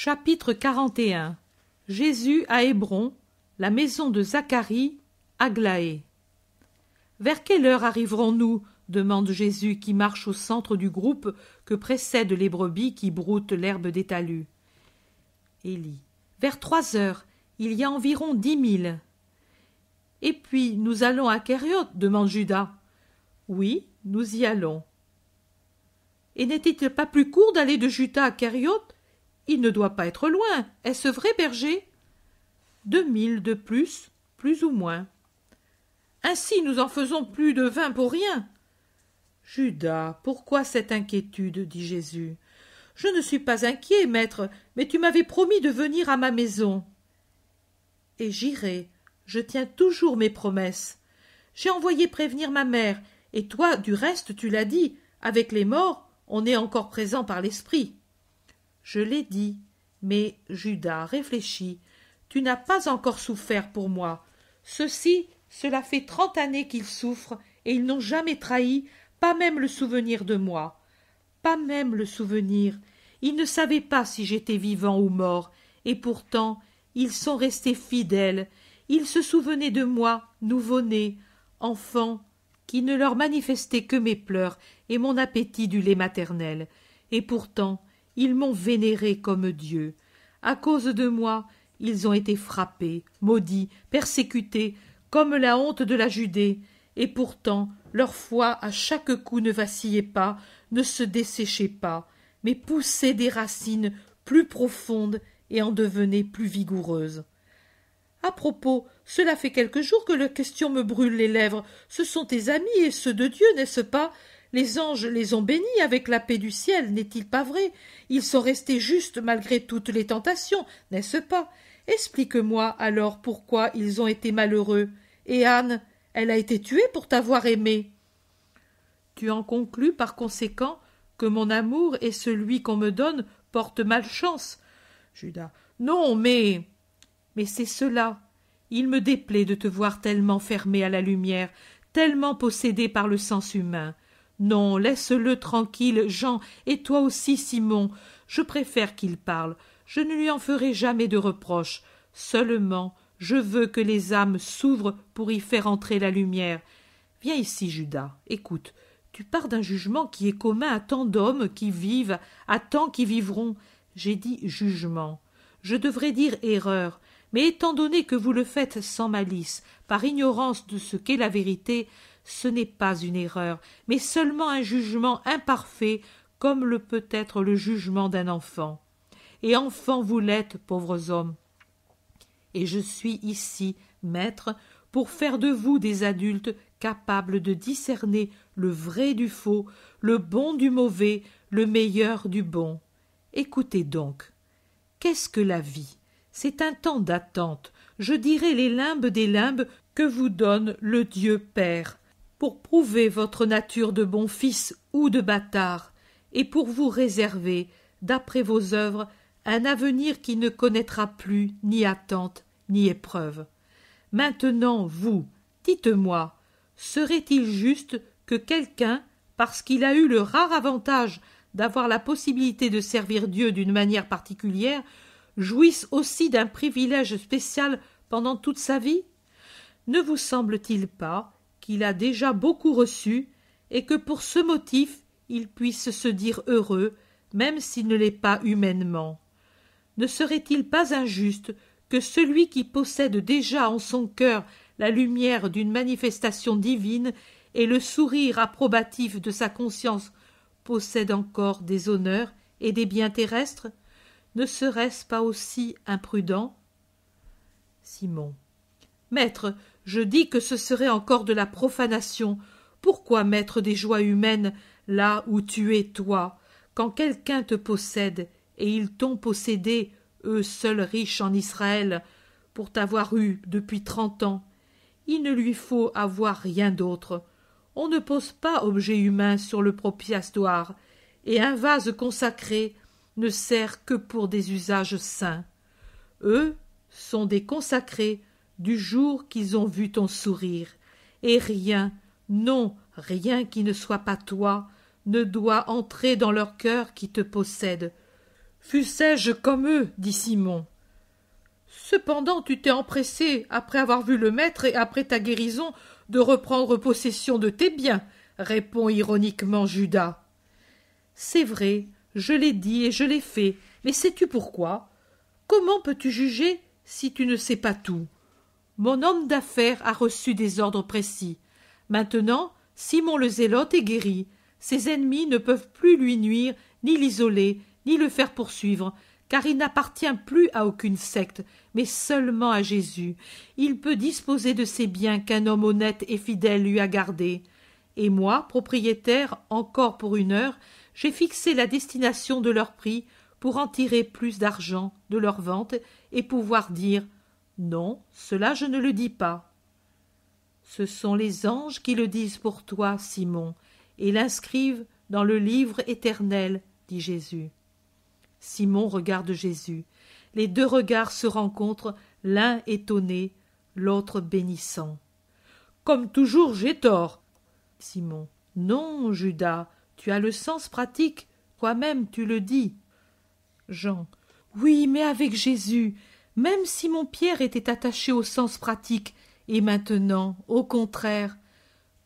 Chapitre 41. Jésus à Hébron, la maison de Zacharie, Aglaé. Vers quelle heure arriverons-nous? Demande Jésus qui marche au centre du groupe que précèdent les brebis qui broutent l'herbe des talus. Élie. Vers 3 heures, il y a environ 10 000. Et puis nous allons à Kériot? demande Judas. Oui, nous y allons. Et n'était-il pas plus court d'aller de Juta à Kériot? Il ne doit pas être loin, est-ce vrai, berger? 2 000 de plus ou moins. Ainsi nous en faisons plus de 20 pour rien. Judas, pourquoi cette inquiétude? dit Jésus. Je ne suis pas inquiet, maître, mais tu m'avais promis de venir à ma maison. Et j'irai, je tiens toujours mes promesses. J'ai envoyé prévenir ma mère, et toi, du reste, tu l'as dit, avec les morts, on est encore présent par l'esprit. Je l'ai dit, mais Judas, réfléchis, tu n'as pas encore souffert pour moi. Ceux-ci, cela fait 30 années qu'ils souffrent, et ils n'ont jamais trahi, pas même le souvenir de moi. Pas même le souvenir. Ils ne savaient pas si j'étais vivant ou mort, et pourtant, ils sont restés fidèles. Ils se souvenaient de moi, nouveau-né, enfant, qui ne leur manifestait que mes pleurs et mon appétit du lait maternel. Et pourtant, ils m'ont vénéré comme Dieu. À cause de moi, ils ont été frappés, maudits, persécutés, comme la honte de la Judée. Et pourtant, leur foi à chaque coup ne vacillait pas, ne se desséchait pas, mais poussait des racines plus profondes et en devenait plus vigoureuse. À propos, cela fait quelques jours que la question me brûle les lèvres. Ce sont tes amis et ceux de Dieu, n'est-ce pas? Les anges les ont bénis avec la paix du ciel, n'est-il pas vrai? Ils sont restés justes malgré toutes les tentations, n'est-ce pas? Explique-moi alors pourquoi ils ont été malheureux. Et Anne, elle a été tuée pour t'avoir aimé. Tu en conclus par conséquent que mon amour et celui qu'on me donne portent malchance. Judas. Non, mais c'est cela. Il me déplaît de te voir tellement fermé à la lumière, tellement possédé par le sens humain. Non, laisse-le tranquille, Jean, et toi aussi, Simon. Je préfère qu'il parle. Je ne lui en ferai jamais de reproche. Seulement, je veux que les âmes s'ouvrent pour y faire entrer la lumière. Viens ici, Judas. Écoute, tu pars d'un jugement qui est commun à tant d'hommes qui vivent, à tant qui vivront. J'ai dit jugement. Je devrais dire erreur. Mais étant donné que vous le faites sans malice, par ignorance de ce qu'est la vérité, ce n'est pas une erreur, mais seulement un jugement imparfait, comme le peut être le jugement d'un enfant. Et enfants vous l'êtes, pauvres hommes. Et je suis ici, maître, pour faire de vous des adultes capables de discerner le vrai du faux, le bon du mauvais, le meilleur du bon. Écoutez donc. Qu'est-ce que la vie? C'est un temps d'attente, je dirai les limbes des limbes que vous donne le Dieu Père, pour prouver votre nature de bon fils ou de bâtard, et pour vous réserver, d'après vos œuvres, un avenir qui ne connaîtra plus ni attente ni épreuve. Maintenant, vous, dites-moi, serait-il juste que quelqu'un, parce qu'il a eu le rare avantage d'avoir la possibilité de servir Dieu d'une manière particulière, jouisse aussi d'un privilège spécial pendant toute sa vie? Ne vous semble-t-il pas qu'il a déjà beaucoup reçu et que pour ce motif il puisse se dire heureux, même s'il ne l'est pas humainement? Ne serait-il pas injuste que celui qui possède déjà en son cœur la lumière d'une manifestation divine et le sourire approbatif de sa conscience possède encore des honneurs et des biens terrestres? Ne serait-ce pas aussi imprudent? Simon. Maître, je dis que ce serait encore de la profanation. Pourquoi mettre des joies humaines là où tu es, toi, quand quelqu'un te possède, et ils t'ont possédé, eux seuls riches en Israël, pour t'avoir eu depuis 30 ans? Il ne lui faut avoir rien d'autre. On ne pose pas objet humain sur le propitiatoire, et un vase consacré ne sert que pour des usages saints. Eux sont des consacrés du jour qu'ils ont vu ton sourire, et rien, non, rien qui ne soit pas toi, ne doit entrer dans leur cœur qui te possède. Fussé-je comme eux, dit Simon. Cependant, tu t'es empressé, après avoir vu le maître et après ta guérison, de reprendre possession de tes biens, répond ironiquement Judas. C'est vrai, je l'ai dit et je l'ai fait, mais sais-tu pourquoi? Comment peux-tu juger si tu ne sais pas tout? Mon homme d'affaires a reçu des ordres précis. Maintenant, Simon le Zélote est guéri. Ses ennemis ne peuvent plus lui nuire, ni l'isoler, ni le faire poursuivre, car il n'appartient plus à aucune secte, mais seulement à Jésus. Il peut disposer de ses biens qu'un homme honnête et fidèle lui a gardés. Et moi, propriétaire, encore pour une heure, j'ai fixé la destination de leur prix pour en tirer plus d'argent de leur vente et pouvoir dire « Non, cela je ne le dis pas. » Ce sont les anges qui le disent pour toi, Simon, et l'inscrivent dans le livre éternel, dit Jésus. Simon regarde Jésus. Les deux regards se rencontrent, l'un étonné, l'autre bénissant. « Comme toujours, j'ai tort. » Simon. « Non, Judas, tu as le sens pratique. Toi-même, tu le dis. » Jean. « Oui, mais avec Jésus. Même Simon Pierre était attaché au sens pratique. Et maintenant, au contraire,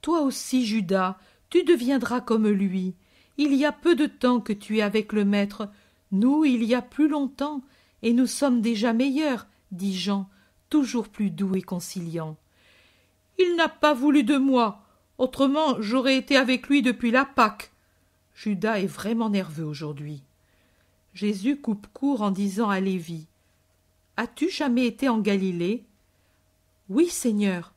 toi aussi, Judas, tu deviendras comme lui. Il y a peu de temps que tu es avec le Maître. » Nous, il y a plus longtemps, et nous sommes déjà meilleurs, dit Jean, toujours plus doux et conciliant. Il n'a pas voulu de moi, autrement j'aurais été avec lui depuis la Pâque. Judas est vraiment nerveux aujourd'hui. Jésus coupe court en disant à Lévi, « As-tu jamais été en Galilée ? »« Oui, Seigneur,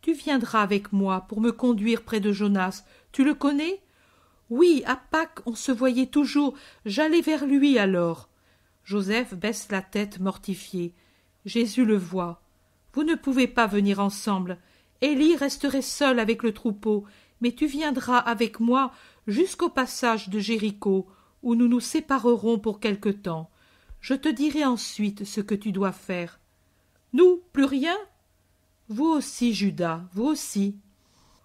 tu viendras avec moi pour me conduire près de Jonas, tu le connais ? » Oui, à Pâques, on se voyait toujours. J'allais vers lui alors. Joseph baisse la tête mortifié. Jésus le voit. Vous ne pouvez pas venir ensemble. Élie resterait seule avec le troupeau, mais tu viendras avec moi jusqu'au passage de Jéricho, où nous nous séparerons pour quelque temps. Je te dirai ensuite ce que tu dois faire. Nous, plus rien? Vous aussi, Judas, vous aussi.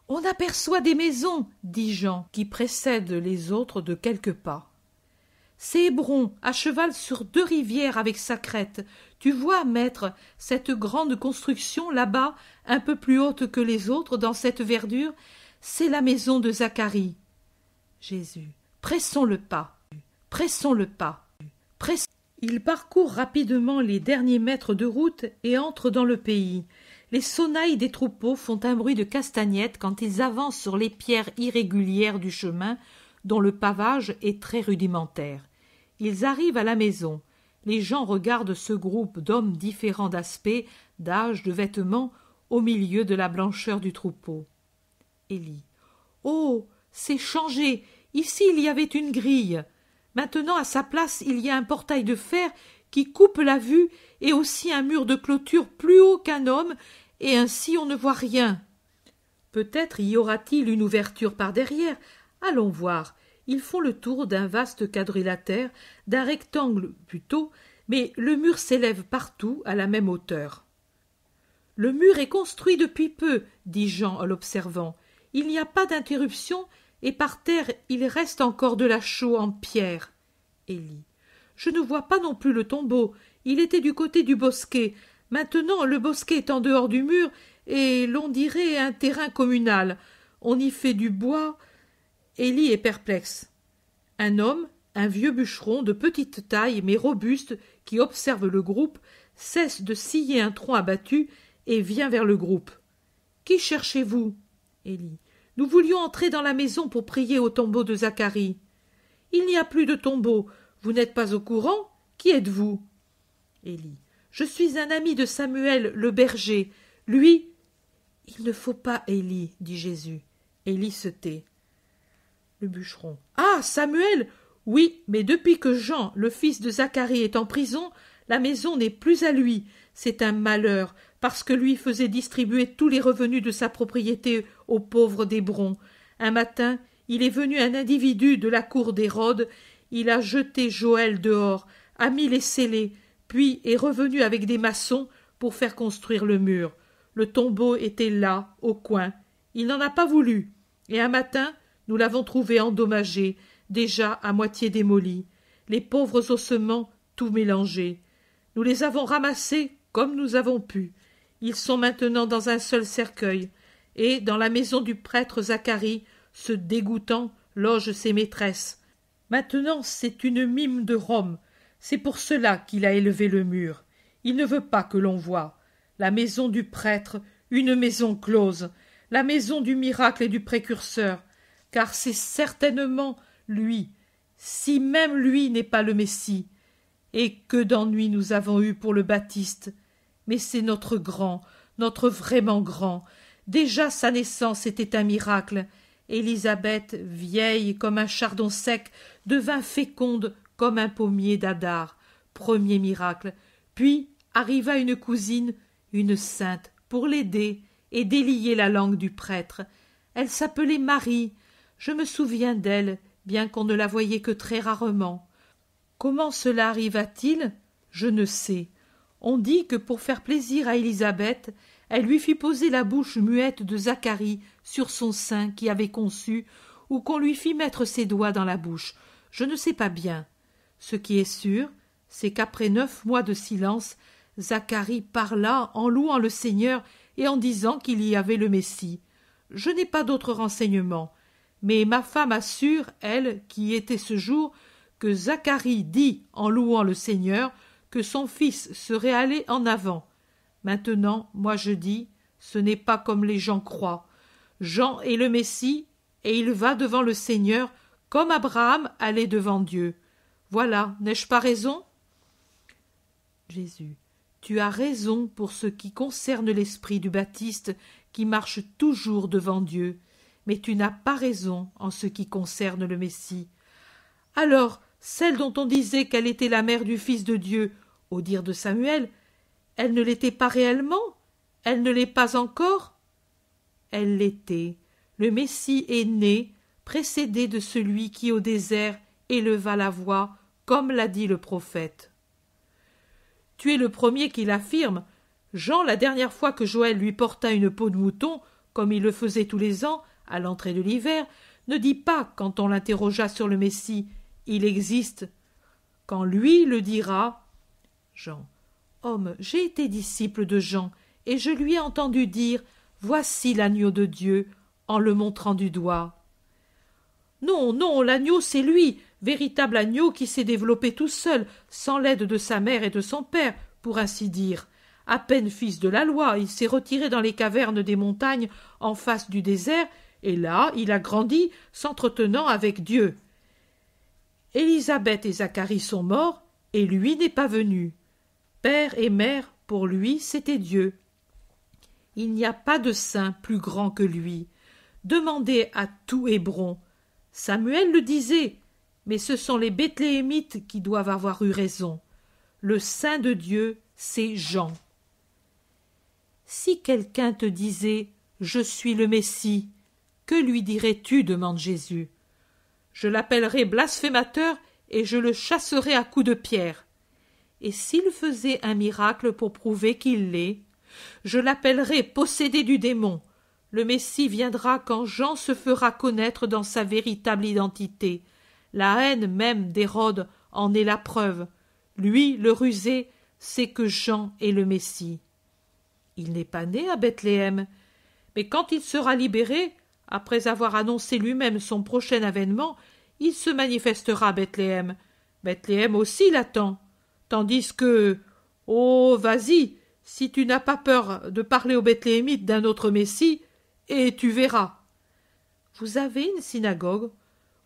« On aperçoit des maisons, » dit Jean, qui précède les autres de quelques pas. « C'est Hébron, à cheval sur deux rivières avec sa crête. Tu vois, maître, cette grande construction là-bas, un peu plus haute que les autres dans cette verdure, c'est la maison de Zacharie. » Jésus. « Pressons le pas, pressons le pas, pressons. » Il parcourt rapidement les derniers mètres de route et entre dans le pays. Les sonnailles des troupeaux font un bruit de castagnette quand ils avancent sur les pierres irrégulières du chemin, dont le pavage est très rudimentaire. Ils arrivent à la maison. Les gens regardent ce groupe d'hommes différents d'aspect, d'âge, de vêtements, au milieu de la blancheur du troupeau. Élie. « Oh, c'est changé. Ici, il y avait une grille. Maintenant, à sa place, il y a un portail de fer qui coupe la vue et aussi un mur de clôture plus haut qu'un homme, et ainsi on ne voit rien. Peut-être y aura-t-il une ouverture par derrière. Allons voir. Ils font le tour d'un vaste quadrilatère, d'un rectangle plutôt, mais le mur s'élève partout à la même hauteur. Le mur est construit depuis peu, dit Jean en l'observant. Il n'y a pas d'interruption, et par terre il reste encore de la chaux en pierre. Élie. Je ne vois pas non plus le tombeau. Il était du côté du bosquet. Maintenant, le bosquet est en dehors du mur et l'on dirait un terrain communal. On y fait du bois. Élie est perplexe. Un homme, un vieux bûcheron de petite taille mais robuste qui observe le groupe, cesse de scier un tronc abattu et vient vers le groupe. « Qui cherchez-vous » Élie. « Nous voulions entrer dans la maison pour prier au tombeau de Zacharie. »« Il n'y a plus de tombeau. » « Vous n'êtes pas au courant? Qui êtes-vous » Élie. « Je suis un ami de Samuel, le berger. Lui... »« Il ne faut pas, Élie, » dit Jésus. Élie se tait. Le bûcheron. « Ah, Samuel ! Oui, mais depuis que Jean, le fils de Zacharie, est en prison, la maison n'est plus à lui. C'est un malheur, parce que lui faisait distribuer tous les revenus de sa propriété aux pauvres d'Hébron. Un matin, il est venu un individu de la cour des Rhodes. Il a jeté Joël dehors, a mis les scellés, puis est revenu avec des maçons pour faire construire le mur. Le tombeau était là, au coin. Il n'en a pas voulu. Et un matin, nous l'avons trouvé endommagé, déjà à moitié démoli. les pauvres ossements tout mélangés. Nous les avons ramassés comme nous avons pu. Ils sont maintenant dans un seul cercueil, et dans la maison du prêtre Zacharie, se dégoûtant, loge ses maîtresses. Maintenant, c'est une mime de Rome. C'est pour cela qu'il a élevé le mur. Il ne veut pas que l'on voie. La maison du prêtre, une maison close, la maison du miracle et du précurseur, car c'est certainement lui, si même lui n'est pas le Messie. Et que d'ennuis nous avons eus pour le Baptiste! Mais c'est notre grand, notre vraiment grand. Déjà sa naissance était un miracle. Élisabeth, vieille comme un chardon sec, devint féconde comme un pommier d'Adar. Premier miracle. Puis arriva une cousine, une sainte, pour l'aider et délier la langue du prêtre. Elle s'appelait Marie. Je me souviens d'elle, bien qu'on ne la voyait que très rarement. Comment cela arriva-t-il? Je ne sais. On dit que pour faire plaisir à Élisabeth, elle lui fit poser la bouche muette de Zacharie sur son sein qui avait conçu, ou qu'on lui fit mettre ses doigts dans la bouche. Je ne sais pas bien. Ce qui est sûr, c'est qu'après 9 mois de silence, Zacharie parla en louant le Seigneur et en disant qu'il y avait le Messie. Je n'ai pas d'autres renseignements, mais ma femme assure, elle, qui était ce jour, que Zacharie dit, en louant le Seigneur, que son fils serait allé en avant. Maintenant, moi je dis, ce n'est pas comme les gens croient. Jean est le Messie, et il va devant le Seigneur, comme Abraham allait devant Dieu. Voilà, n'ai-je pas raison? Jésus, tu as raison pour ce qui concerne l'esprit du Baptiste, qui marche toujours devant Dieu, mais tu n'as pas raison en ce qui concerne le Messie. Alors, celle dont on disait qu'elle était la mère du Fils de Dieu, au dire de Samuel, elle ne l'était pas réellement? Elle ne l'est pas encore? Elle l'était. Le Messie est né, précédé de celui qui, au désert, éleva la voix, comme l'a dit le prophète. Tu es le premier qui l'affirme. Jean, la dernière fois que Joël lui porta une peau de mouton, comme il le faisait tous les ans, à l'entrée de l'hiver, ne dit pas, quand on l'interrogea sur le Messie, il existe. Quand lui le dira, Jean, homme, j'ai été disciple de Jean, et je lui ai entendu dire, voici l'agneau de Dieu, en le montrant du doigt. Non, non, l'agneau c'est lui, véritable agneau qui s'est développé tout seul, sans l'aide de sa mère et de son père, pour ainsi dire. À peine fils de la loi, il s'est retiré dans les cavernes des montagnes, en face du désert, et là il a grandi, s'entretenant avec Dieu. Élisabeth et Zacharie sont morts, et lui n'est pas venu. Père et mère, pour lui, c'était Dieu. Il n'y a pas de saint plus grand que lui. Demandez à tout Hébron. Samuel le disait, mais ce sont les Bethléémites qui doivent avoir eu raison. Le saint de Dieu, c'est Jean. Si quelqu'un te disait « Je suis le Messie », que lui dirais-tu? Demande Jésus. Je l'appellerai blasphémateur et je le chasserai à coups de pierre. Et s'il faisait un miracle pour prouver qu'il l'est, je l'appellerai possédé du démon. Le Messie viendra quand Jean se fera connaître dans sa véritable identité. La haine même d'Hérode en est la preuve. Lui, le rusé, sait que Jean est le Messie. Il n'est pas né à Bethléem, mais quand il sera libéré, après avoir annoncé lui-même son prochain avènement, il se manifestera à Bethléem. Bethléem aussi l'attend. Tandis que... Oh, vas-y, si tu n'as pas peur de parler aux Bethléémites d'un autre Messie, et tu verras. Vous avez une synagogue?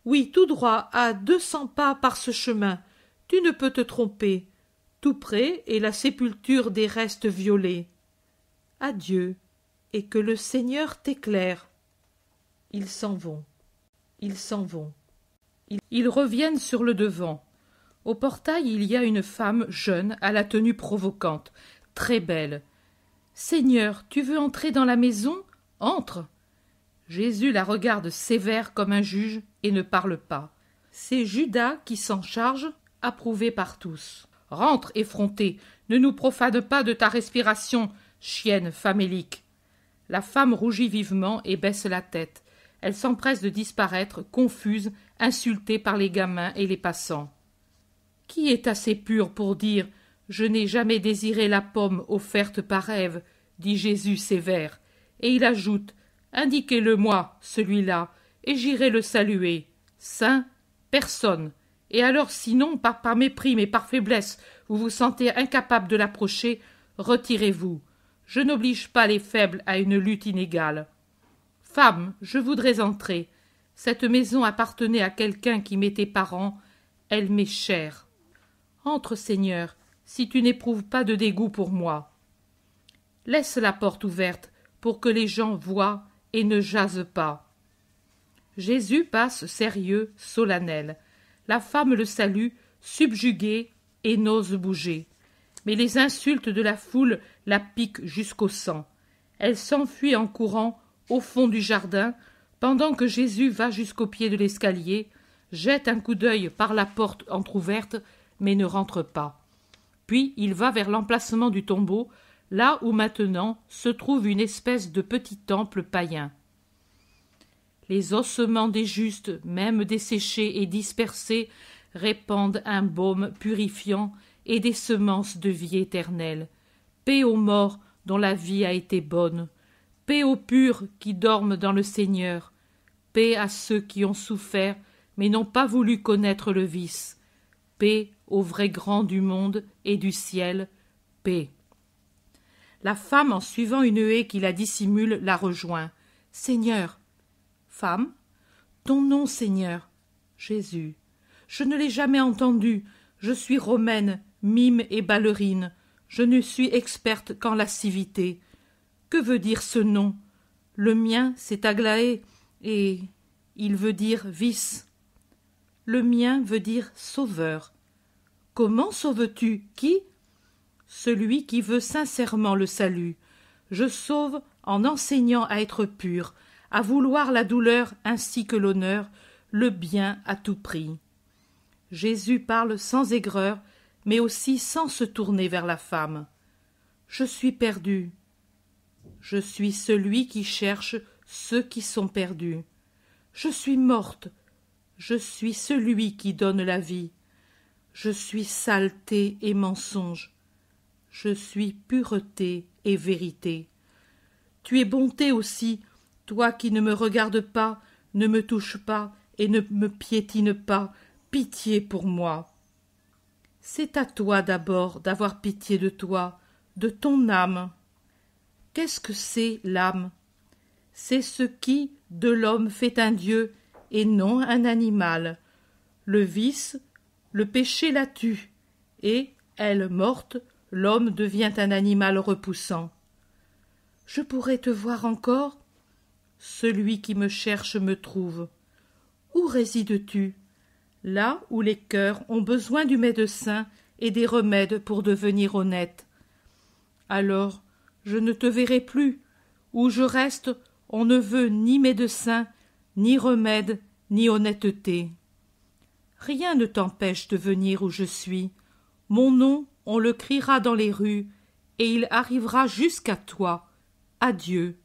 Oui, tout droit, à 200 pas par ce chemin. Tu ne peux te tromper. Tout près est la sépulture des restes violés. Adieu, et que le Seigneur t'éclaire. Ils s'en vont. Ils s'en vont. Ils reviennent sur le devant. Au portail, il y a une femme jeune, à la tenue provocante, très belle. « Seigneur, tu veux entrer dans la maison? Entre !» Jésus la regarde sévère comme un juge et ne parle pas. C'est Judas qui s'en charge, approuvé par tous. « Rentre, effronté, ne nous profane pas de ta respiration, chienne famélique !» La femme rougit vivement et baisse la tête. Elle s'empresse de disparaître, confuse, insultée par les gamins et les passants. Qui est assez pur pour dire « Je n'ai jamais désiré la pomme offerte par Ève », dit Jésus sévère. Et il ajoute « Indiquez-le-moi, celui-là, et j'irai le saluer. Saint, personne. Et alors sinon, par mépris mais par faiblesse, vous vous sentez incapable de l'approcher, retirez-vous. Je n'oblige pas les faibles à une lutte inégale. Femme, je voudrais entrer. Cette maison appartenait à quelqu'un qui m'était parent, elle m'est chère. Entre, Seigneur, si tu n'éprouves pas de dégoût pour moi. Laisse la porte ouverte pour que les gens voient et ne jasent pas. » Jésus passe sérieux, solennel. La femme le salue, subjuguée, et n'ose bouger. Mais les insultes de la foule la piquent jusqu'au sang. Elle s'enfuit en courant au fond du jardin, pendant que Jésus va jusqu'au pied de l'escalier, jette un coup d'œil par la porte entr'ouverte, mais ne rentre pas. Puis il va vers l'emplacement du tombeau, là où maintenant se trouve une espèce de petit temple païen. Les ossements des justes, même desséchés et dispersés, répandent un baume purifiant et des semences de vie éternelle. Paix aux morts dont la vie a été bonne, paix aux purs qui dorment dans le Seigneur, paix à ceux qui ont souffert mais n'ont pas voulu connaître le vice, paix aux vrais grands du monde et du ciel, paix. La femme, en suivant une haie qui la dissimule, la rejoint. « Seigneur !»« Femme, ton nom, Seigneur !»« Jésus !»« Je ne l'ai jamais entendu. Je suis romaine, mime et ballerine. Je ne suis experte qu'en lascivité. Que veut dire ce nom? Le mien, c'est Aglaé, et il veut dire vice. Le mien veut dire sauveur. Comment sauves-tu? Qui? Celui qui veut sincèrement le salut. Je sauve en enseignant à être pur, à vouloir la douleur ainsi que l'honneur, le bien à tout prix. » Jésus parle sans aigreur, mais aussi sans se tourner vers la femme. « Je suis perdu. Je suis celui qui cherche ceux qui sont perdus. Je suis morte. Je suis celui qui donne la vie. Je suis saleté et mensonge. Je suis pureté et vérité. Tu es bonté aussi, toi qui ne me regardes pas, ne me touches pas et ne me piétines pas. Pitié pour moi. C'est à toi d'abord d'avoir pitié de toi, de ton âme. Qu'est-ce que c'est l'âme? C'est ce qui, de l'homme, fait un dieu et non un animal. Le vice, le péché la tue et, elle morte, l'homme devient un animal repoussant. Je pourrais te voir encore? Celui qui me cherche me trouve. Où résides-tu? Là où les cœurs ont besoin du médecin et des remèdes pour devenir honnêtes. Alors, je ne te verrai plus. Où je reste, on ne veut ni médecin, ni remède, ni honnêteté. Rien ne t'empêche de venir où je suis. Mon nom, on le criera dans les rues, et il arrivera jusqu'à toi. Adieu.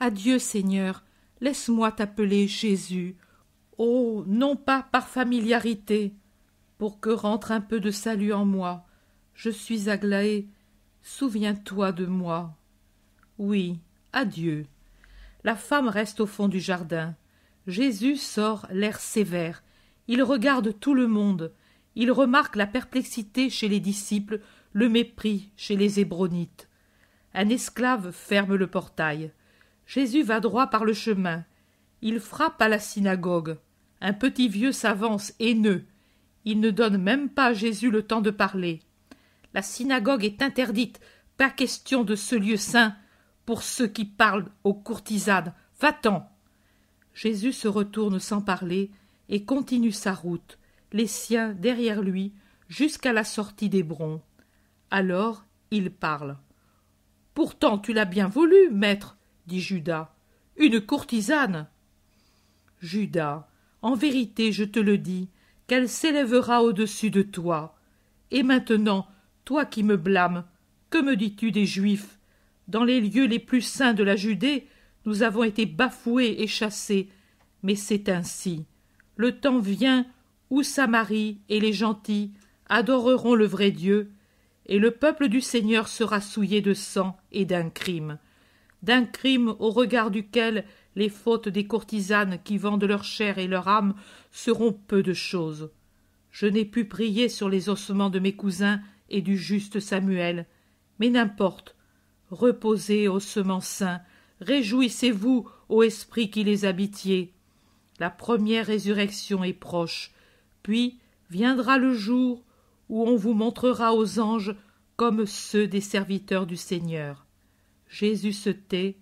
Adieu, Seigneur, laisse-moi t'appeler Jésus. Oh, non pas par familiarité, pour que rentre un peu de salut en moi. Je suis Aglaé, souviens-toi de moi. Oui, adieu. La femme reste au fond du jardin. Jésus sort l'air sévère. Il regarde tout le monde. Il remarque la perplexité chez les disciples, le mépris chez les Hébronites. Un esclave ferme le portail. Jésus va droit par le chemin. Il frappe à la synagogue. Un petit vieux s'avance, haineux. Il ne donne même pas à Jésus le temps de parler. La synagogue est interdite. Pas question de ce lieu saint pour ceux qui parlent aux courtisanes. Va-t'en. Jésus se retourne sans parler et continue sa route, les siens derrière lui, jusqu'à la sortie d'Hébron. Alors il parle. « Pourtant tu l'as bien voulu, maître, » dit Judas. « Une courtisane !» Judas, en vérité je te le dis, qu'elle s'élèvera au-dessus de toi. Et maintenant, toi qui me blâmes, que me dis-tu des Juifs? Dans les lieux les plus saints de la Judée, nous avons été bafoués et chassés, mais c'est ainsi. Le temps vient où Samarie et les gentils, adoreront le vrai Dieu, et le peuple du Seigneur sera souillé de sang et d'un crime au regard duquel les fautes des courtisanes qui vendent leur chair et leur âme seront peu de chose. Je n'ai pu prier sur les ossements de mes cousins et du juste Samuel, mais n'importe, reposez, ossements saints, réjouissez-vous, ô esprit qui les habitiez. La première résurrection est proche, puis viendra le jour où on vous montrera aux anges comme ceux des serviteurs du Seigneur. Jésus se tait,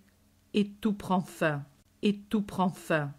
et tout prend fin, et tout prend fin.